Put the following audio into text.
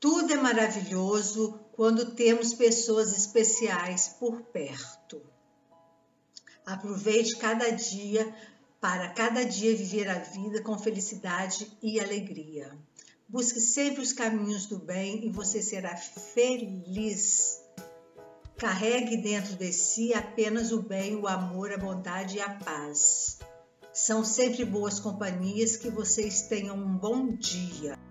Tudo é maravilhoso quando temos pessoas especiais por perto. Aproveite cada dia para cada dia viver a vida com felicidade e alegria. Busque sempre os caminhos do bem e você será feliz. Carregue dentro de si apenas o bem, o amor, a bondade e a paz. São sempre boas companhias. Que vocês tenham um bom dia.